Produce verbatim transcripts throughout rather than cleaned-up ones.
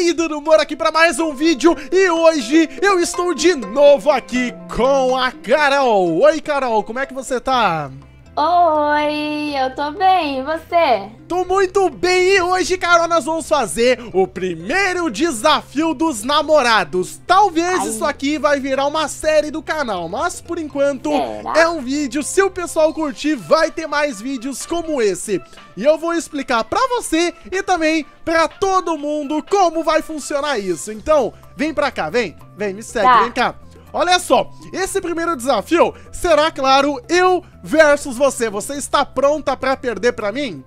aí, Dudu Moura aqui para mais um vídeo. E hoje eu estou de novo aqui com a Carol. Oi, Carol, como é que você tá? Oi, eu tô bem, e você? Tô muito bem, e hoje, Carol, nós vamos fazer o primeiro desafio dos namorados. Talvez Ai. isso aqui vai virar uma série do canal, mas por enquanto Será? é um vídeo. Se o pessoal curtir, vai ter mais vídeos como esse. E eu vou explicar pra você e também pra todo mundo como vai funcionar isso. Então, vem pra cá, vem, vem, me segue, tá. vem cá. Olha só, esse primeiro desafio será, claro, eu versus você. Você está pronta pra perder pra mim?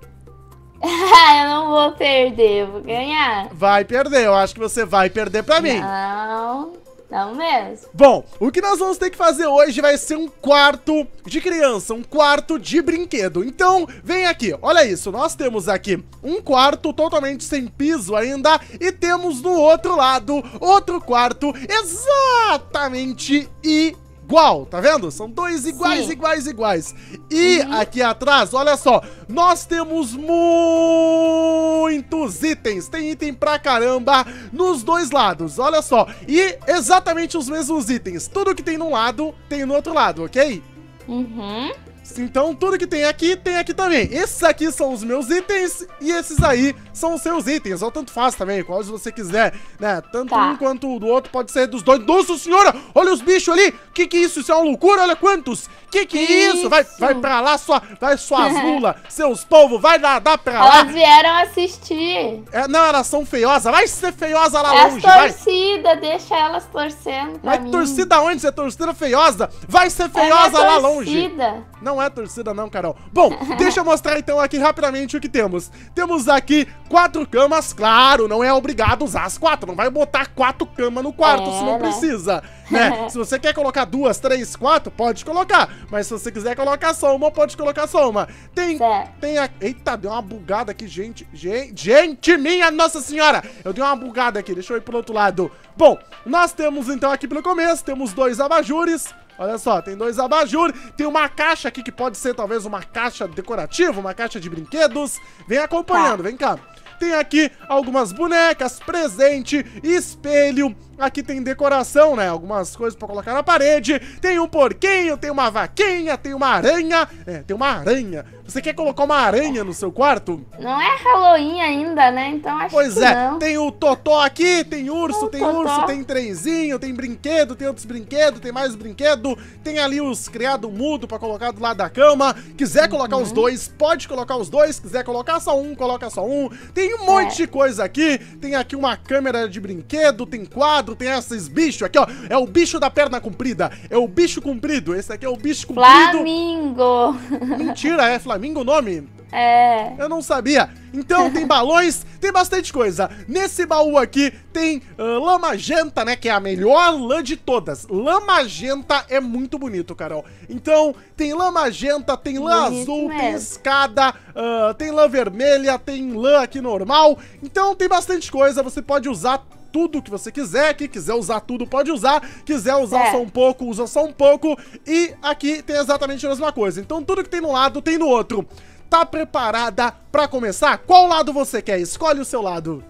Eu não vou perder, eu vou ganhar. Vai perder, eu acho que você vai perder pra mim. Não, não mesmo. Bom, o que nós vamos ter que fazer hoje vai ser um quarto de criança, um quarto de brinquedo. Então, vem aqui, olha isso, nós temos aqui um quarto totalmente sem piso ainda. E temos do outro lado, outro quarto exatamente igual, tá vendo? São dois iguais, Sim. iguais, iguais. E uhum. aqui atrás, olha só, nós temos muitos itens. Tem item pra caramba nos dois lados, olha só. E exatamente os mesmos itens. Tudo que tem num lado, tem no outro lado, ok? Uhum. Então tudo que tem aqui, tem aqui também. Esses aqui são os meus itens e esses aí são os seus itens. Ou tanto faz também, quais você quiser, né? Tanto tá. um quanto do outro, pode ser dos dois. Nossa senhora, olha os bichos ali. Que que isso? Isso é uma loucura, olha quantos. Que que isso? isso? Vai, vai pra lá, sua, vai suas lula, seus polvos. Vai nadar pra lá. Elas vieram assistir. É, não, elas são feiosas. Vai ser feiosa lá é longe, vai. É torcida, deixa elas torcendo pra Mas mim. torcida onde? Você é torcida feiosa? Vai ser feiosa é lá longe. Não. Não é torcida não, Carol. Bom, deixa eu mostrar então aqui rapidamente o que temos. Temos aqui quatro camas, claro, não é obrigado usar as quatro. Não vai botar quatro camas no quarto é, se não né? precisa, né? Se você quer colocar duas, três, quatro, pode colocar. Mas se você quiser colocar só uma, pode colocar só uma. Tem, certo. tem a... Eita, deu uma bugada aqui, gente. Gente, gente minha nossa senhora! Eu dei uma bugada aqui, deixa eu ir pro outro lado. Bom, nós temos então aqui pelo começo, temos dois abajures. Olha só, tem dois abajur, tem uma caixa aqui que pode ser talvez uma caixa decorativa, uma caixa de brinquedos. Vem acompanhando, tá. vem cá. Tem aqui algumas bonecas, presente, espelho. Aqui tem decoração, né? Algumas coisas pra colocar na parede. Tem um porquinho, tem uma vaquinha, tem uma aranha. É, tem uma aranha. Você quer colocar uma aranha no seu quarto? Não é Halloween ainda, né? Então acho pois que Pois é, não. tem o totó aqui, tem urso, um tem totó. urso, tem trenzinho, tem brinquedo, tem outros brinquedos, tem mais brinquedo. Tem ali os criado mudo pra colocar do lado da cama. Quiser uhum. colocar os dois, pode colocar os dois. Quiser colocar só um, coloca só um. Tem um monte é. de coisa aqui. Tem aqui uma câmera de brinquedo, tem quadro. Tem esses bichos aqui, ó. É o bicho da perna comprida. É o bicho comprido. Esse aqui é o bicho comprido. Flamingo. Mentira, é Flamingo o nome? É. Eu não sabia. Então tem balões, tem bastante coisa. Nesse baú aqui tem uh, lã magenta, né? Que é a melhor lã de todas. Lã magenta é muito bonito, Carol. Então tem lã magenta, tem lã bonito azul, mesmo. tem escada, uh, tem lã vermelha, tem lã aqui normal. Então tem bastante coisa. Você pode usar tudo que você quiser, que quiser usar tudo pode usar, quiser usar é. só um pouco, usa só um pouco, e aqui tem exatamente a mesma coisa. Então tudo que tem no lado tem no outro. Tá preparada pra começar? Qual lado você quer? Escolhe o seu lado.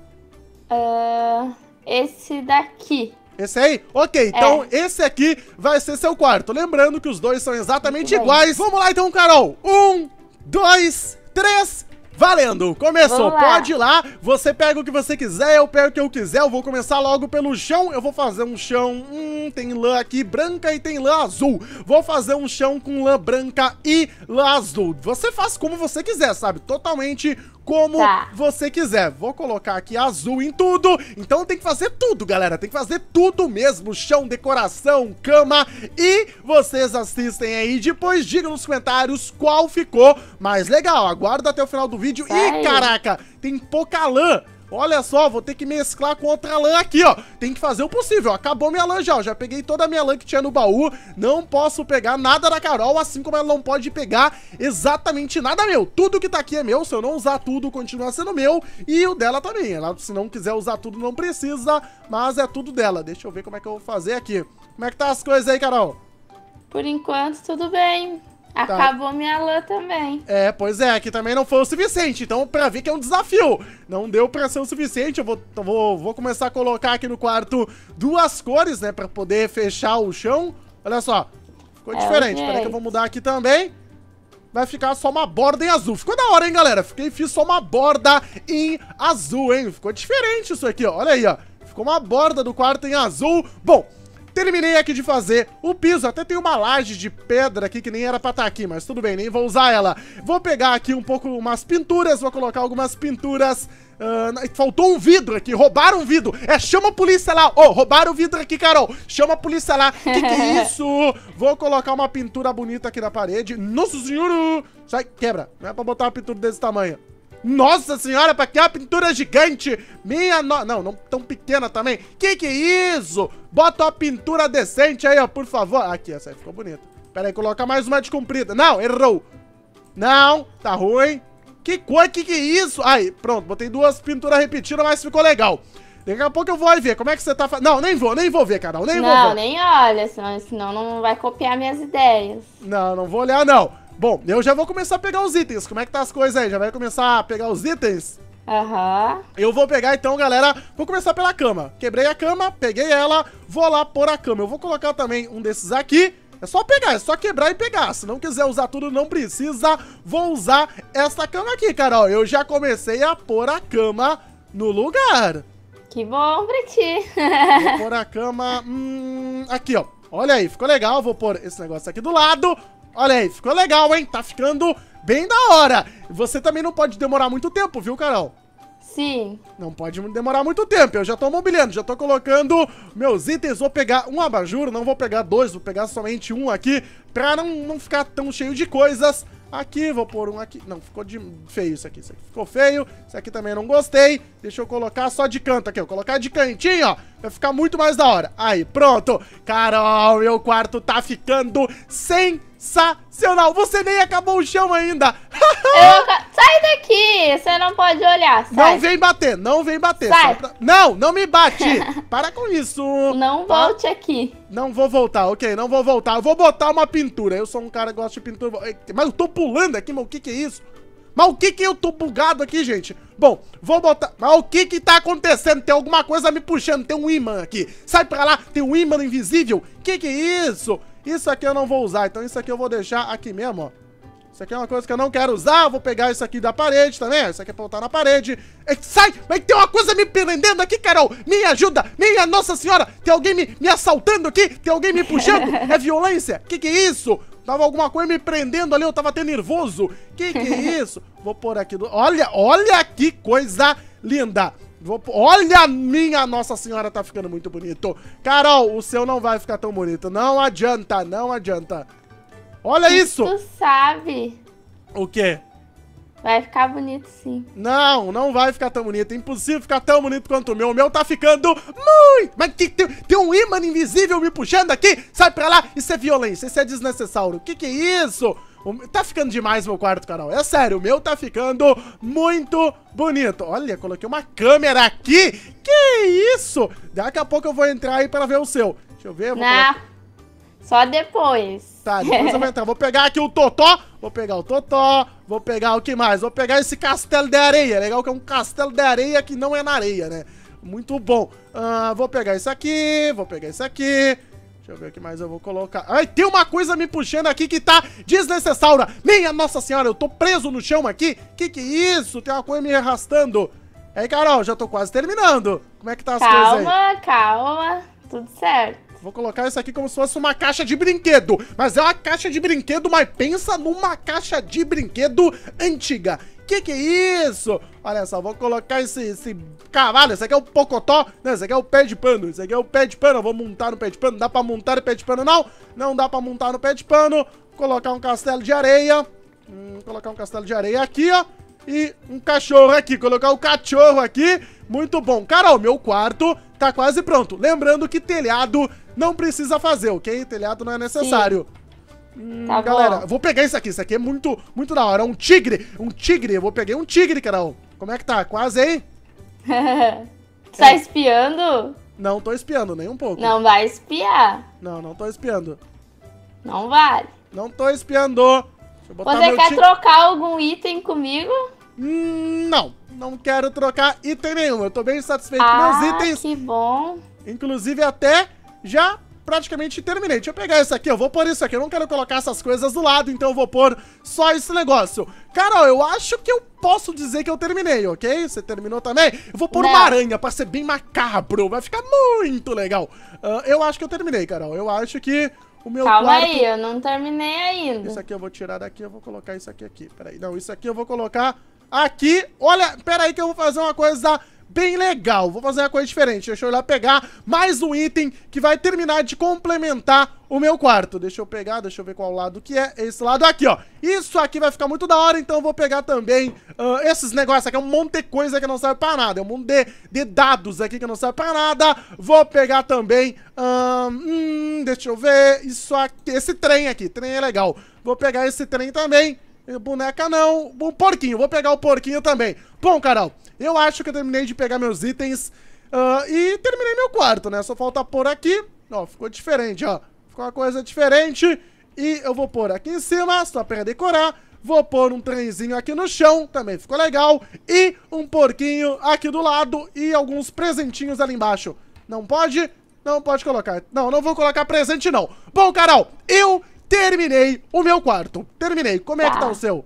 Uh, esse daqui. Esse aí? Ok, então é. esse aqui vai ser seu quarto. Lembrando que os dois são exatamente iguais. Vamos lá então, Carol. Um, dois, três... Valendo! Começou! Pode ir lá, você pega o que você quiser, eu pego o que eu quiser. Eu vou começar logo pelo chão. Eu vou fazer um chão... Hum, tem lã aqui branca e tem lã azul. Vou fazer um chão com lã branca e lã azul. Você faz como você quiser, sabe? Totalmente... Como tá. você quiser. Vou colocar aqui azul em tudo. Então tem que fazer tudo, galera. Tem que fazer tudo mesmo. Chão, decoração, cama. E vocês assistem aí. Depois digam nos comentários qual ficou mais legal. Aguarda até o final do vídeo. Sai. Ih, caraca, tem pouca lã. Olha só, vou ter que mesclar com outra lã aqui, ó. Tem que fazer o possível. Acabou minha lã já, ó. Já peguei toda a minha lã que tinha no baú. Não posso pegar nada da Carol, assim como ela não pode pegar exatamente nada meu. Tudo que tá aqui é meu. Se eu não usar tudo, continua sendo meu. E o dela também. Ela, se não quiser usar tudo, não precisa. Mas é tudo dela. Deixa eu ver como é que eu vou fazer aqui. Como é que tá as coisas aí, Carol? Por enquanto, tudo bem. Acabou tá. minha lã também. É, pois é, que também não foi o suficiente. Então, pra ver que é um desafio. Não deu pra ser o suficiente. Eu vou, vou, vou começar a colocar aqui no quarto duas cores, né? Pra poder fechar o chão. Olha só. Ficou é diferente. Peraí que eu vou mudar aqui também. Vai ficar só uma borda em azul. Ficou da hora, hein, galera? Fiquei, fiz só uma borda em azul, hein? Ficou diferente isso aqui, ó. Olha aí, ó. Ficou uma borda do quarto em azul. Bom, terminei aqui de fazer o piso. Até tem uma laje de pedra aqui que nem era pra estar aqui, mas tudo bem, nem vou usar ela. Vou pegar aqui um pouco umas pinturas, vou colocar algumas pinturas... Uh, faltou um vidro aqui, roubaram um vidro. É, chama a polícia lá. Ô, oh, roubaram o vidro aqui, Carol. Chama a polícia lá. Que que é isso? Vou colocar uma pintura bonita aqui na parede. Nossa senhora! Sai, quebra. Não é pra botar uma pintura desse tamanho. Nossa senhora, pra que a pintura gigante? Minha no... Não, não tão pequena também. Que que é isso? Bota uma pintura decente aí, ó, por favor. Aqui, essa aí ficou bonita. Pera aí, coloca mais uma de comprida. Não, errou. Não, tá ruim. Que coisa, que que é isso? Aí, pronto, botei duas pinturas repetidas, mas ficou legal. Daqui a pouco eu vou aí ver como é que você tá fazendo. Não, nem vou, nem vou ver, Carol, nem não, vou Não, nem olha, senão, senão não vai copiar minhas ideias. Não, não vou olhar, não. Bom, eu já vou começar a pegar os itens. Como é que tá as coisas aí? Já vai começar a pegar os itens? Aham. Uhum. Eu vou pegar então, galera, vou começar pela cama. Quebrei a cama, peguei ela, vou lá pôr a cama. Eu vou colocar também um desses aqui. É só pegar, é só quebrar e pegar. Se não quiser usar tudo, não precisa. Vou usar essa cama aqui, Carol. Eu já comecei a pôr a cama no lugar. Que bom pra ti. Vou pôr a cama... Hum, aqui, ó. Olha aí, ficou legal. Vou pôr esse negócio aqui do lado. Olha aí, ficou legal, hein? Tá ficando bem da hora. Você também não pode demorar muito tempo, viu, Carol? Sim. Não pode demorar muito tempo. Eu já tô mobiliando, já tô colocando meus itens. Vou pegar um abajur, não vou pegar dois, vou pegar somente um aqui pra não, não ficar tão cheio de coisas. Aqui, vou pôr um aqui. Não, ficou de... feio isso aqui. Isso aqui ficou feio. Isso aqui também não gostei. Deixa eu colocar só de canto aqui, ó. Colocar de cantinho, ó. Vai ficar muito mais da hora. Aí, pronto. Carol, meu quarto tá ficando sensacional. Você nem acabou o chão ainda. Eu... Sai daqui, você não pode olhar. Sai. Não vem bater, não vem bater. Sai. Só pra... Não, não me bate. Para com isso. Não tá? Volte aqui. Não vou voltar, ok, não vou voltar. Eu vou botar uma pintura. Eu sou um cara que gosta de pintura. Mas eu tô pulando aqui, mas o que que é isso? Mas o que que eu tô bugado aqui, gente? Bom, vou botar... Mas o que que tá acontecendo? Tem alguma coisa me puxando, tem um imã aqui. Sai pra lá, tem um imã invisível. Que que é isso? Isso aqui eu não vou usar, então isso aqui eu vou deixar aqui mesmo, ó. Isso aqui é uma coisa que eu não quero usar. Vou pegar isso aqui da parede também. Isso aqui é pra botar na parede. É, sai! Mas tem uma coisa me prendendo aqui, Carol! Me ajuda! Minha Nossa Senhora! Tem alguém me, me assaltando aqui? Tem alguém me puxando? É violência? Que que é isso? Tava alguma coisa me prendendo ali. Eu tava até nervoso. Que que é isso? Vou pôr aqui do... Olha, olha que coisa linda! Vou... Olha, minha Nossa Senhora, tá ficando muito bonito. Carol, o seu não vai ficar tão bonito. Não adianta, não adianta. Olha isso! Tu sabe. O quê? Vai ficar bonito, sim. Não, não vai ficar tão bonito. É impossível ficar tão bonito quanto o meu. O meu tá ficando muito... Mas que, tem, tem um imã invisível me puxando aqui. Sai pra lá. Isso é violência. Isso é desnecessário. O que que é isso? O, tá ficando demais meu quarto, Carol. É sério, o meu tá ficando muito bonito. Olha, coloquei uma câmera aqui. Que isso? Daqui a pouco eu vou entrar aí pra ver o seu. Deixa eu ver. Eu vou não. Colocar... Só depois. Tá, depois eu vou entrar. Vou pegar aqui o Totó. Vou pegar o Totó. Vou pegar o que mais? Vou pegar esse castelo de areia. Legal que é um castelo de areia que não é na areia, né? Muito bom. Uh, vou pegar isso aqui. Vou pegar isso aqui. Deixa eu ver o que mais eu vou colocar. Ai, tem uma coisa me puxando aqui que tá desnecessária. Minha Nossa Senhora, eu tô preso no chão aqui. Que que é isso? Tem uma coisa me arrastando. Aí, Carol, já tô quase terminando. Como é que tá as calma, coisas aí? Calma, calma. Tudo certo. Vou colocar isso aqui como se fosse uma caixa de brinquedo. Mas é uma caixa de brinquedo, mas pensa numa caixa de brinquedo antiga. Que que é isso? Olha só, vou colocar esse, esse cavalo. Esse aqui é o Pocotó. Não, esse aqui é o pé de pano. Esse aqui é o pé de pano. Eu vou montar no pé de pano. Dá pra montar no pé de pano, não? Não dá pra montar no pé de pano. Vou colocar um castelo de areia. Hum, vou colocar um castelo de areia aqui, ó. E um cachorro aqui. Colocar o cachorro aqui. Muito bom. Carol, meu quarto tá quase pronto. Lembrando que telhado... Não precisa fazer, ok? Telhado não é necessário. Hum, tá galera, bom. Vou pegar isso aqui. Isso aqui é muito, muito da hora. É um tigre. Um tigre. Eu vou pegar um tigre, Carol. Como é que tá? Quase aí? Tá é. Espiando? Não tô espiando, nem um pouco. Não vai espiar. Não, não tô espiando. Não vale. Não tô espiando. Você quer ti... trocar algum item comigo? Não, não quero trocar item nenhum. Eu tô bem satisfeito ah, com meus itens. Que bom. Inclusive até já praticamente terminei. Deixa eu pegar isso aqui, eu vou pôr isso aqui. Eu não quero colocar essas coisas do lado, então eu vou pôr só esse negócio. Carol, eu acho que eu posso dizer que eu terminei, ok? Você terminou também? Eu vou pôr não. uma aranha pra ser bem macabro. Vai ficar muito legal. Uh, eu acho que eu terminei, Carol. Eu acho que... O meu Calma quarto... aí, eu não terminei ainda. Isso aqui eu vou tirar daqui, eu vou colocar isso aqui aqui. Peraí, não, isso aqui eu vou colocar aqui. Olha, peraí que eu vou fazer uma coisa bem legal. Vou fazer uma coisa diferente. Deixa eu ir lá pegar mais um item que vai terminar de complementar o meu quarto. Deixa eu pegar, deixa eu ver qual lado que é. Esse lado aqui, ó. Isso aqui vai ficar muito da hora, então eu vou pegar também uh, esses negócios aqui. É um monte de coisa que não serve pra nada. É um monte de, de dados aqui que não serve pra nada. Vou pegar também... Uh, hum, deixa eu ver... Isso aqui... Esse trem aqui. Trem é legal. Vou pegar esse trem também. Boneca não. O porquinho. Vou pegar o porquinho também. Bom, Carol, eu acho que eu terminei de pegar meus itens uh, e terminei meu quarto, né? Só falta pôr aqui. Ó, ficou diferente, ó. Ficou uma coisa diferente. E eu vou pôr aqui em cima, só pra decorar. Vou pôr um trenzinho aqui no chão, também ficou legal. E um porquinho aqui do lado e alguns presentinhos ali embaixo. Não pode? Não pode colocar. Não, não vou colocar presente, não. Bom, Carol, eu... terminei o meu quarto. Terminei. Como tá. é que tá o seu?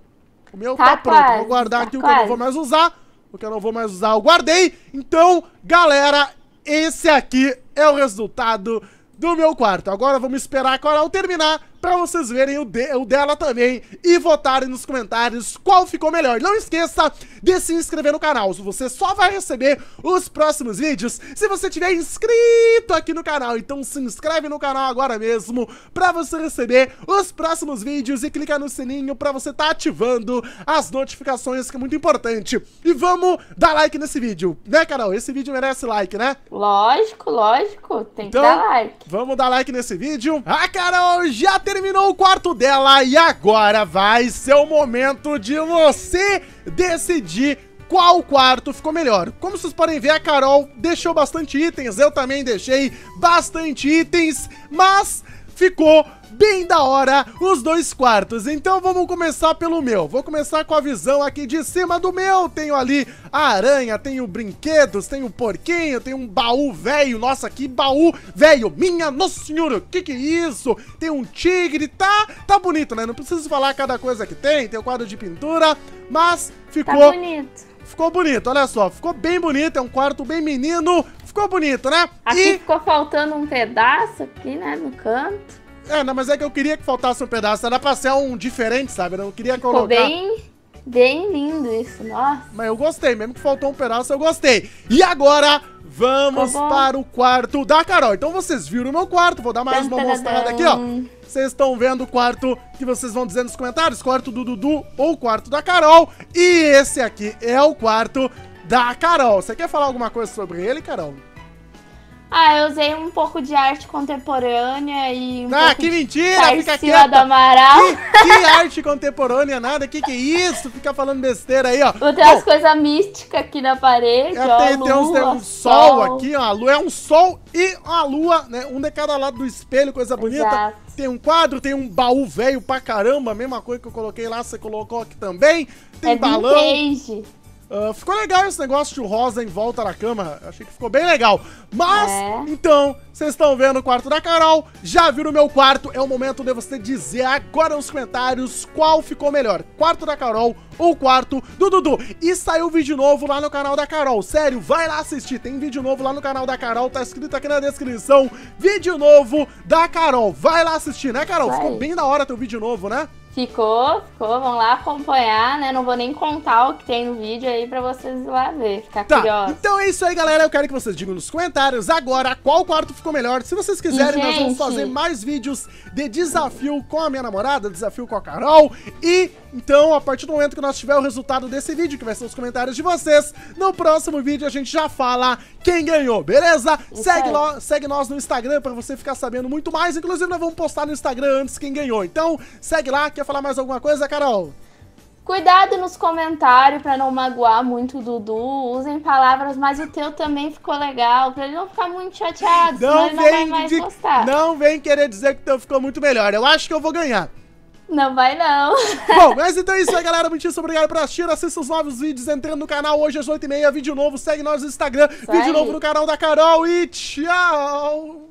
O meu tá, tá pronto. Quase, vou guardar tá aqui quase. o que eu não vou mais usar. O que eu não vou mais usar eu guardei. Então, galera, esse aqui é o resultado do meu quarto. Agora vamos esperar a Carol terminar pra vocês verem o, de, o dela também e votarem nos comentários qual ficou melhor. Não esqueça de se inscrever no canal. Você só vai receber os próximos vídeos se você tiver inscrito aqui no canal. Então se inscreve no canal agora mesmo pra você receber os próximos vídeos e clica no sininho pra você tá ativando as notificações, que é muito importante. E vamos dar like nesse vídeo, né, Carol? Esse vídeo merece like, né? Lógico, lógico. Tem então, que dar like. Vamos dar like nesse vídeo. A Carol já terminou o quarto dela e agora vai ser o momento de você decidir qual quarto ficou melhor. Como vocês podem ver, a Carol deixou bastante itens, eu também deixei bastante itens, mas ficou bem da hora os dois quartos. Então vamos começar pelo meu. Vou começar com a visão aqui de cima do meu. Tenho ali a aranha, tenho brinquedos, tenho porquinho, tenho um baú velho. Nossa, que baú velho! Minha nossa senhora, que que é isso? Tem um tigre, tá? Tá bonito, né? Não preciso falar cada coisa que tem. Tem o quadro de pintura, mas ficou... Tá bonito. Ficou bonito, olha só. Ficou bem bonito, é um quarto bem menino. Ficou bonito, né? Aqui e... ficou faltando um pedaço aqui, né? No canto. É, não, mas é que eu queria que faltasse um pedaço. Era pra ser um diferente, sabe? Eu não queria ficou colocar... bem, bem lindo isso, nossa. Mas eu gostei, mesmo que faltou um pedaço, eu gostei. E agora, vamos tá para o quarto da Carol. Então vocês viram o meu quarto, vou dar mais uma mostrada aqui, ó. Vocês estão vendo o quarto que vocês vão dizer nos comentários, quarto do Dudu ou quarto da Carol. E esse aqui é o quarto da Carol. Você quer falar alguma coisa sobre ele, Carol? Ah, eu usei um pouco de arte contemporânea e um Ah, pouco que mentira, de fica quieta. do Amaral. Que, que arte contemporânea, nada, que que é isso? Fica falando besteira aí, ó. Eu tenho as coisas místicas aqui na parede, é, ó, tem, lua, tem, uns, tem um sol, sol aqui, ó, a lua, é um sol e uma lua, né, um de cada lado do espelho, coisa bonita. Exato. Tem um quadro, tem um baú velho pra caramba, a mesma coisa que eu coloquei lá, você colocou aqui também. Tem é balão. Vintage. Uh, ficou legal esse negócio de rosa em volta da cama. Achei que ficou bem legal. Mas, é. então, vocês estão vendo o quarto da Carol. Já viram o meu quarto. É o momento de você dizer agora nos comentários qual ficou melhor. Quarto da Carol ou quarto do Dudu. E saiu vídeo novo lá no canal da Carol. Sério, vai lá assistir. Tem vídeo novo lá no canal da Carol. Tá escrito aqui na descrição. Vídeo novo da Carol. Vai lá assistir, né, Carol? Vai. Ficou bem da hora teu vídeo novo, né? Ficou, ficou, vão lá acompanhar, né? Não vou nem contar o que tem no vídeo aí pra vocês ir lá ver, ficar tá. curiosos. Então é isso aí, galera. Eu quero que vocês digam nos comentários agora qual quarto ficou melhor. Se vocês quiserem, e, nós vamos fazer mais vídeos de desafio com a minha namorada, desafio com a Carol. E, então, a partir do momento que nós tiver o resultado desse vídeo, que vai ser os comentários de vocês, no próximo vídeo a gente já fala quem ganhou, beleza? Segue, no, segue nós no Instagram pra você ficar sabendo muito mais. Inclusive, nós vamos postar no Instagram antes quem ganhou. Então, segue lá, que falar mais alguma coisa, Carol? Cuidado nos comentários pra não magoar muito o Dudu. Usem palavras, mas o teu também ficou legal, pra ele não ficar muito chateado, não senão ele não vai mais de... gostar. Não vem querer dizer que o teu ficou muito melhor. Eu acho que eu vou ganhar. Não vai, não. Bom, mas então é isso aí, galera. Muitíssimo obrigado por assistir. Assista os novos vídeos entrando no canal hoje às oito e meia. Vídeo novo. Segue nós no Instagram. Isso vídeo aí. Novo no canal da Carol. E tchau!